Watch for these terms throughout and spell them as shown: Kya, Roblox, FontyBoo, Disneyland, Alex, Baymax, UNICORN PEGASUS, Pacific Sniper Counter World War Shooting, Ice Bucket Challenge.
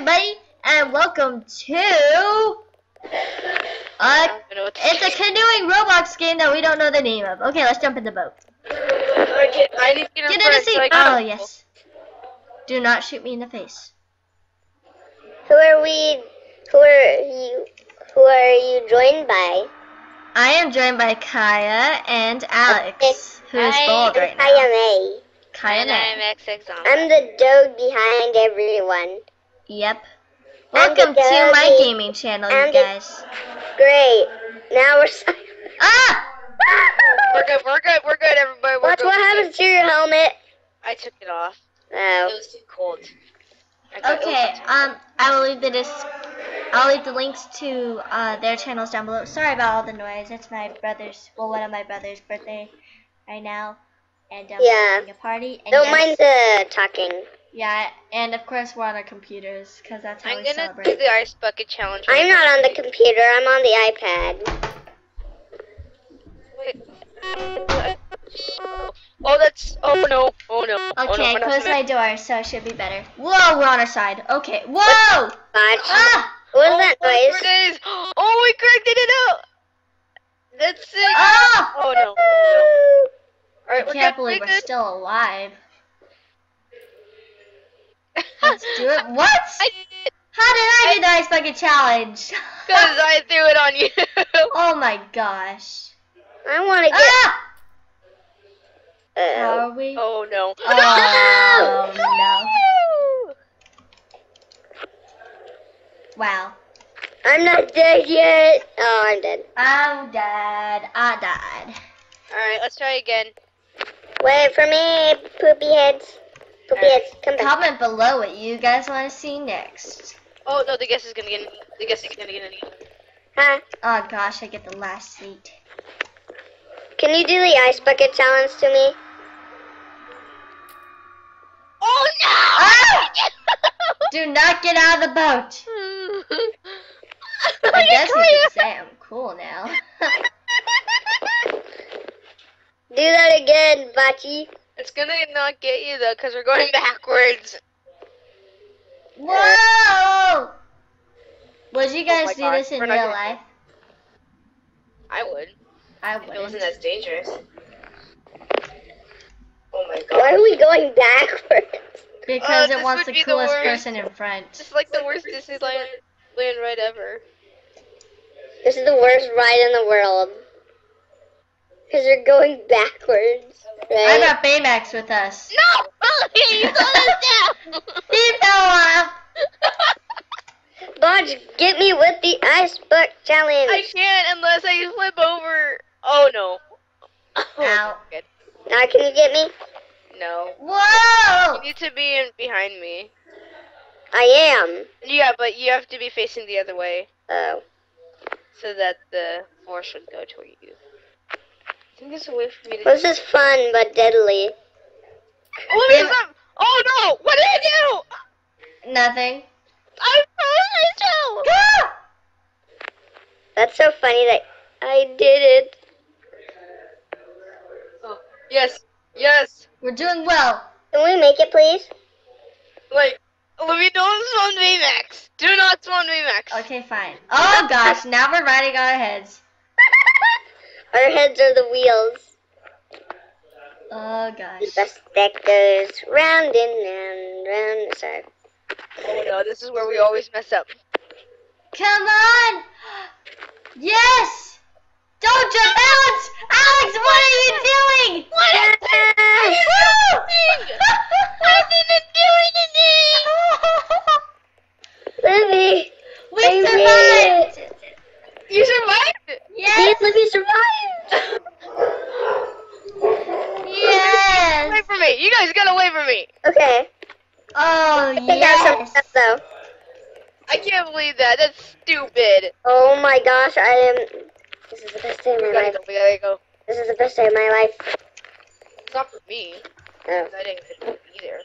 everybody, and welcome to it's a canoeing Roblox game that we don't know the name of. Okay, let's jump in the boat. Okay, I need to get in the seat. Like, oh yes. Do not shoot me in the face. Who are we? Who are you joined by? I am joined by Kya and Alex, who is bald right now. I'm the dog behind everyone. Yep. Welcome to my gaming channel, you guys. Great. Now we're silent. Ah! We're good, everybody. Watch what happens to your helmet. I took it off. Oh. It was too cold. Okay, I'll leave the links to their channels down below. Sorry about all the noise. It's my brother's, well, one of my brother's birthday right now. And yeah, a party. And don't mind the talking. Yeah, and of course we're on our computers because that's how we celebrate. I'm gonna do the ice bucket challenge. I'm not on the computer. I'm on the iPad. Wait. Oh, that's. Oh no. Oh no. Okay, I closed my door, so it should be better. Whoa, we're on our side. Okay. Whoa. Ah! What was that noise? Oh, we cracked it out. That's sick. Ah! Oh no. Oh, no. Right, I can't believe we're still alive. Let's do it. What? How did I do the ice bucket challenge? Because I threw it on you. Oh my gosh. I want to get. Ah! Are we? Oh no. Oh no. Wow. I'm not dead yet. Oh, I'm dead. I'm dead. I died. Alright, let's try again. Wait for me, poopy heads. Poopy heads, come back. Comment below what you guys want to see next. Oh no, the guest is gonna get in. The guest is gonna get in again. Huh? Oh gosh, I get the last seat. Can you do the ice bucket challenge to me? Oh no! Ah! Do not get out of the boat. I guess you could say I'm cool now. Do that again, Bachi. It's gonna not get you though, cause we're going backwards. Whoa! Would you guys do this in real life? I would. I would. It wasn't as dangerous. Oh my god. Why are we going backwards? Because it wants the coolest person in front. It's like the worst Disneyland ride ever. This is the worst ride in the world. Because you're going backwards, right? I got Baymax with us. No! He fell down! He fell off! Bodge, get me with the ice bucket challenge. I can't unless I flip over. Oh, no. Ow. Good. Now can you get me? No. Whoa! You need to be behind me. I am. Yeah, but you have to be facing the other way. Oh. So that the force would go toward you. I think there's a way for me to this is fun but deadly. What is that? Oh no! What did I do? Nothing. I froze myself. Ah! That's so funny that I did it. Oh yes, yes. We're doing well. Can we make it, please? Wait, we don't spawn Baymax. Do not spawn Baymax. Okay, fine. Oh gosh, now we're riding on our heads. Our heads are the wheels. Oh gosh. The stack goes round and round. Sorry. Oh no, this is where we always mess up. Come on! Yes! Don't jump, Alex! Alex, what are you doing? What is this? What is this? What is this doing to me? Livy! We survived! You survived? Yes! Livy survived! Yes! Wait for me! You guys gotta wait for me! Okay. Oh, yes. I can't believe that. That's stupid. Oh my gosh, I am. This is the best day of my life. We gotta go. This is the best day of my life. It's not for me. Oh. I didn't be there.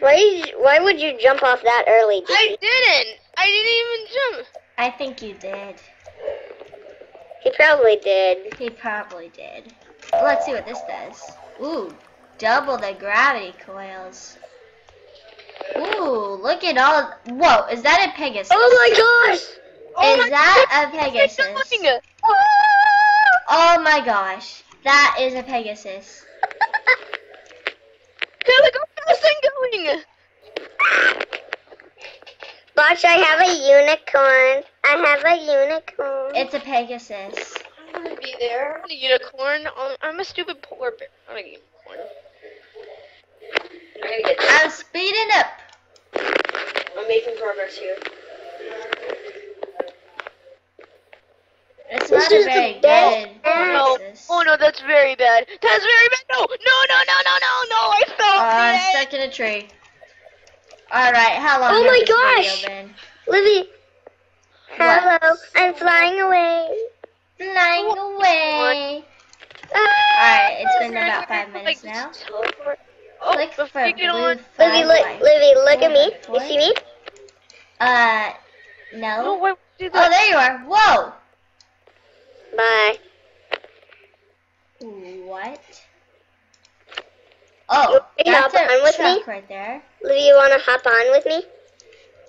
Why would you jump off that early? I didn't. I didn't even jump. I think you did. He probably did. He probably did. Let's see what this does. Ooh. Double the gravity coils. Ooh, look look at all. Whoa, is that a Pegasus? Oh my gosh! Is that a Pegasus? Oh my gosh, that is a Pegasus. Look how fast I'm going! Watch, I have a unicorn. I have a unicorn. It's a Pegasus. I'm gonna be there. I'm a unicorn. I'm a stupid polar bear. I'm a unicorn. I'm speeding up. I'm making progress here. It's not a very good. Oh no! Oh no! That's very bad. That's very bad. No! No! No! No! No! No! No! I fell. I'm stuck in a tree. All right. How long? Oh my gosh! Livy. Hello. I'm flying away. Flying away. All right. It's been about 5 minutes now. Click for blue. Livy, look. Livy, look at me. You see me? No. Oh, there you are. Whoa. Bye. What? Oh, that's a truck right there. Livy, you wanna hop on with me?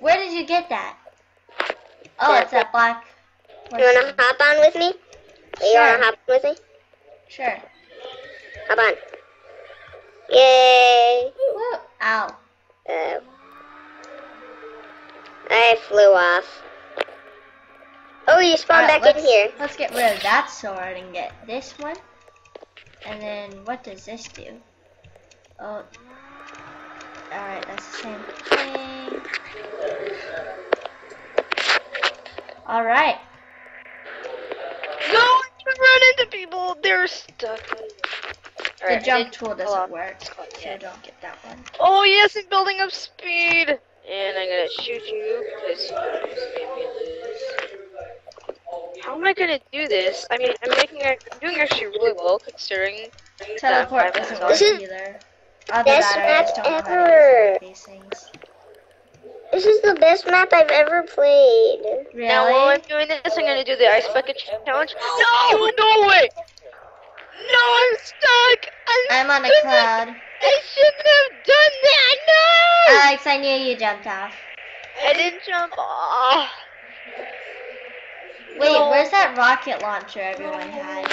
Where did you get that? Oh, it's that black. You wanna hop on with me? Sure. You wanna hop on with me? Sure. Hop on. Yay! Woo. Ow. Oh. I flew off. Oh, you spawned back in here. Let's get rid of that sword and get this one. And then, what does this do? Oh. Alright, that's the same thing. Alright. No, you run into people. They're stuck. Right, the jump tool doesn't work, so don't get that one. Oh, yes, it's building up speed. And I'm going to shoot you because you made me lose. How am I gonna do this? I mean, I'm doing actually really well considering. Teleport doesn't work either. Best map ever. This is the best map I've ever played. Really? Now while I'm doing this, I'm gonna do the ice bucket challenge. No! No way! No, I'm stuck. I'm on a cloud. I shouldn't have done that. No! Alex, I knew you jumped off. I didn't jump off. Wait, where's that rocket launcher everyone had?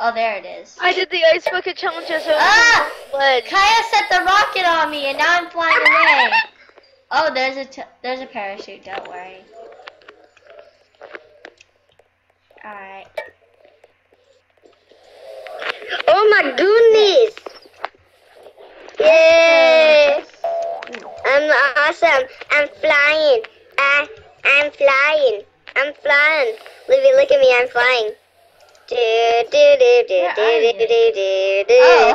Oh, there it is. I did the ice bucket challenge as well. Ah! Kya set the rocket on me, and now I'm flying away. Oh, there's a parachute. Don't worry. All right. Oh my goodness! Yay! I'm awesome. I'm flying. I'm flying. I'm flying. Livy, look at me, I'm flying. Do do do do do do do do. Oh.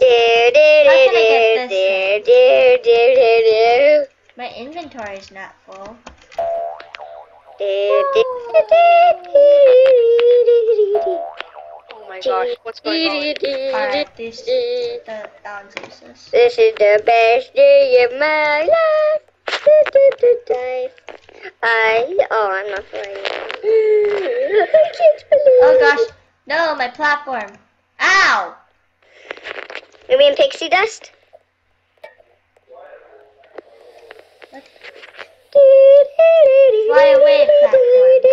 Do do do do do do do. My inventory's not full. Do do do do do do. Oh my gosh, what's going on? Alright, this is the best day of my life. I'm not flying. I can't believe. Oh gosh, no, my platform. Ow! Are we in pixie dust? What? Fly away, platform.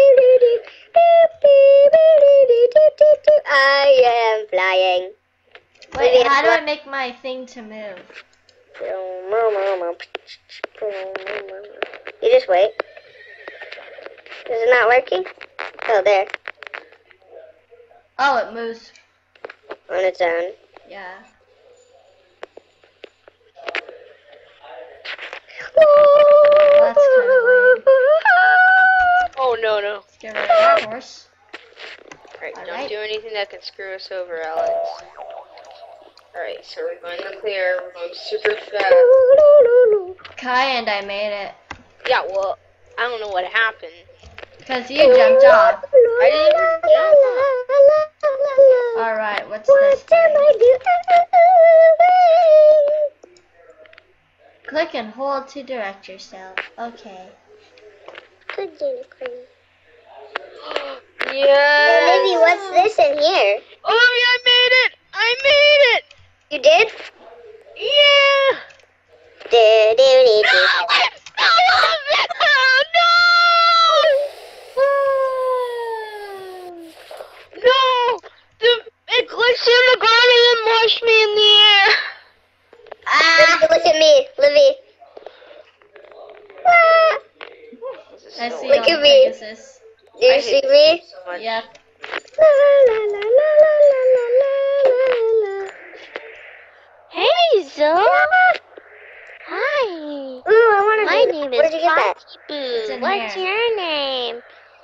I am flying. Wait, how do I make my thing to move? You just wait. Is it not working? Oh, there. Oh, it moves. On its own. Yeah. That's kind of weird. Oh, no, no. Let's get rid of that horse. Alright, don't do anything that can screw us over, Alex. Alright, so we're going to clear, we're going super fast. Kya and I made it. Yeah, well, I don't know what happened. Because you jumped off. I didn't even jump off. Alright, what's this thing? Click and hold to direct yourself. Okay. Good unicorn. Yeah. Maybe what's this in here? Oh, I made it! I made it! You did? Yeah! I love it! Oh, no! No! It glitched in the garden and launched me in the air. Look at me, Livy. Look at me. Pegasus. Do you see me? So yeah. La, la, la, la, la, la, la, la. Hey, Zoe. Hi. Ooh, I wanna My name is FontyBoo. What's your name?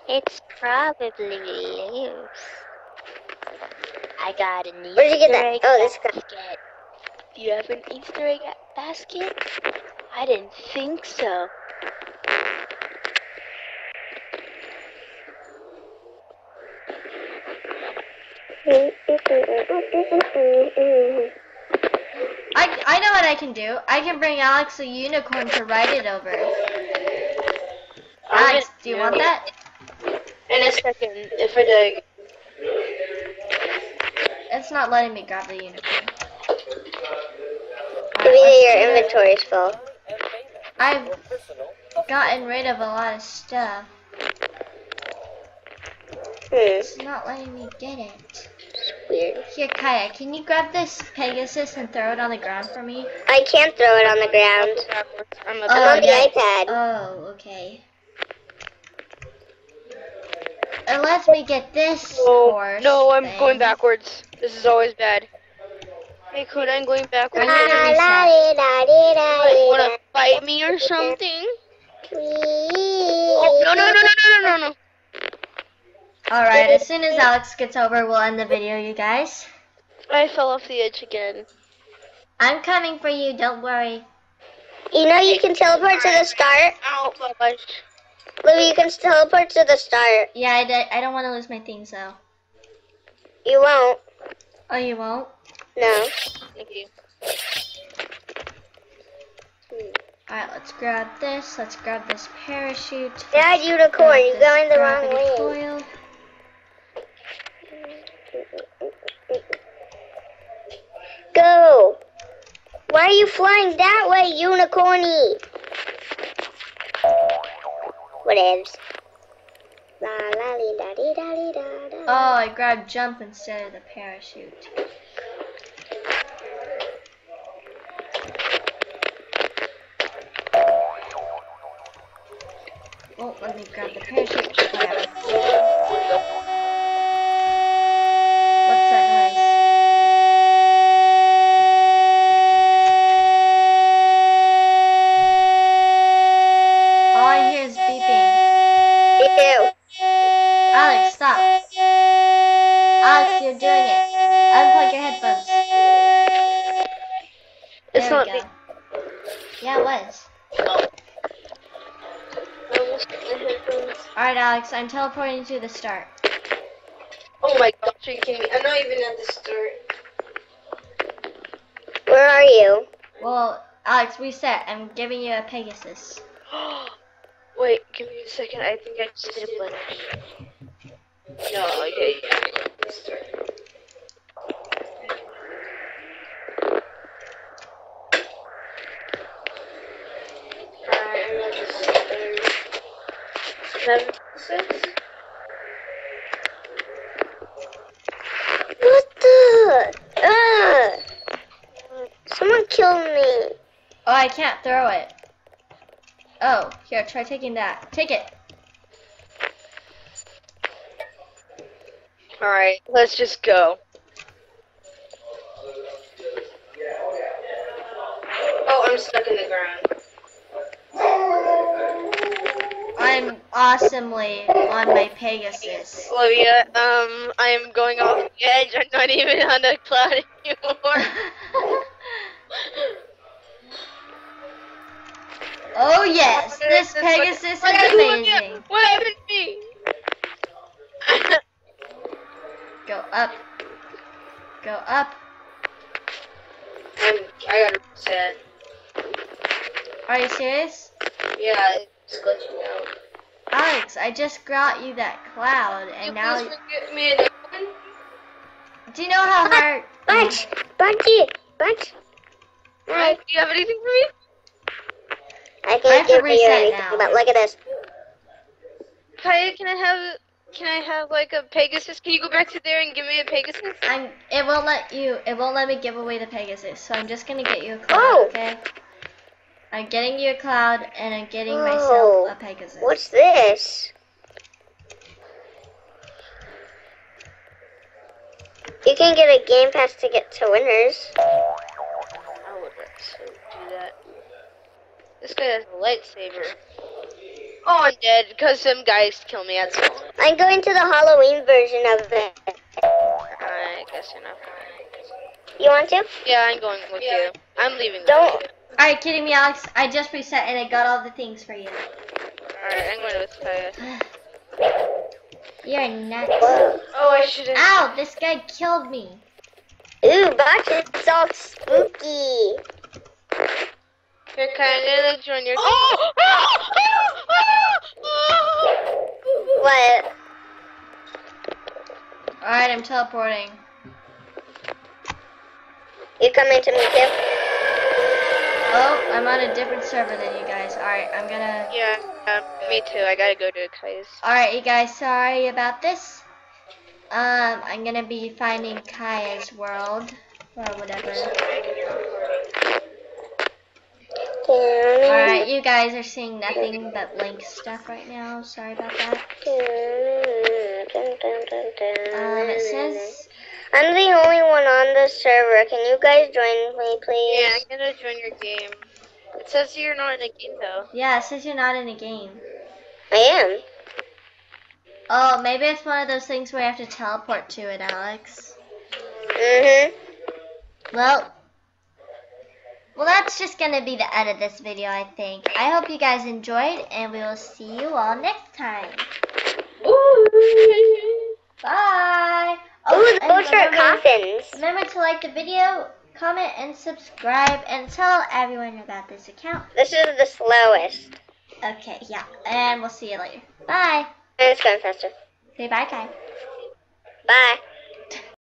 It's probably Lou. I got an Easter egg basket. You have an Easter egg basket? I didn't think so. I know what I can do. I can bring Alex a unicorn to ride it over. Alex, do you want that? In a second, if I do. It's not letting me grab the unicorn. Maybe your inventory is full. I've gotten rid of a lot of stuff. It's not letting me get it. It's weird. Here, Kya, can you grab this Pegasus and throw it on the ground for me? I can't throw it on the ground. I'm on the iPad. Oh, okay. Unless we get this horse. No, I'm going backwards. This is always bad. Hey, Kuda, I'm going backwards. You want to fight me or something? Oh, no, no, no, no, no, no, no. Alright, as soon as Alex gets over, we'll end the video, you guys. I fell off the edge again. I'm coming for you, don't worry. You know you can teleport to the start? Ow, my gosh. Louie, you can teleport to the start. Yeah, I don't want to lose my thing, so. You won't. Oh, you won't? No. Thank you. Alright, let's grab this parachute. Dad, unicorn, you're going the wrong way. Foil. Go! Why are you flying that way, unicorny? Whatevs. La la dee da dee da dee da da. Oh, I grabbed jump instead of the parachute. Oh, let me grab the parachute. Whatever. Alright, Alex, I'm teleporting to the start. Oh my gosh, are you kidding me? I'm not even at the start. Where are you? Well, Alex, reset. I'm giving you a Pegasus. Wait, give me a second. I think I just did a blend. No, yeah. I can't throw it. Oh, here, try taking that. Take it. Alright, let's just go. Oh, I'm stuck in the ground. I'm awesomely on my Pegasus. Olivia, I'm going off the edge. I'm not even on the cloud anymore. Oh yes, this Pegasus is amazing. What happened to me? Go up. Go up. I got upset. Are you serious? Yeah, it's glitching out. Alex, I just got you that cloud, and now. Do you know how hard? Bunch, bunch, bunch. Do you have anything for me? I can't give you anything, but look at this. Kya, can I have like a Pegasus? Can you go back to there and give me a Pegasus? It won't let you. It won't let me give away the Pegasus. So I'm just gonna get you a cloud. Oh. Okay. I'm getting you a cloud, and I'm getting myself a Pegasus. What's this? You can get a game pass to get to winners. I would like to do that. This guy has a lightsaber. Oh, I'm dead because some guys kill me at some point. I'm going to the Halloween version of it. I guess enough. You want to? Yeah, I'm going with you. I'm leaving. Don't. Are you kidding me, Alex? I just reset and I got all the things for you. Alright, I'm going with Kya. You're nuts. Whoa. Oh, I should've... Ow! This guy killed me. Ooh, box, it's all spooky. You're kinda like join your... Oh! What? Alright, I'm teleporting. You coming to me, too? Oh, I'm on a different server than you guys. Alright, I'm gonna... Yeah. Me too, I gotta go to Kya's. Alright, you guys, sorry about this. I'm gonna be finding Kya's world, or whatever. Alright, you guys are seeing nothing but blank stuff right now, sorry about that. It says... I'm the only one on the server, can you guys join me, please? Yeah, I'm gonna join your game. It says you're not in a game, though. Yeah, it says you're not in a game. I am. Oh, maybe it's one of those things where you have to teleport to it, Alex. Mm-hmm. Well, that's just going to be the end of this video, I think. I hope you guys enjoyed, and we will see you all next time. Ooh. Bye. Oh, those are coffins. Remember to like the video. Comment and subscribe and tell everyone about this account. This is the slowest. Okay, yeah. And we'll see you later. Bye. And it's going faster. Say bye, Kya. Bye.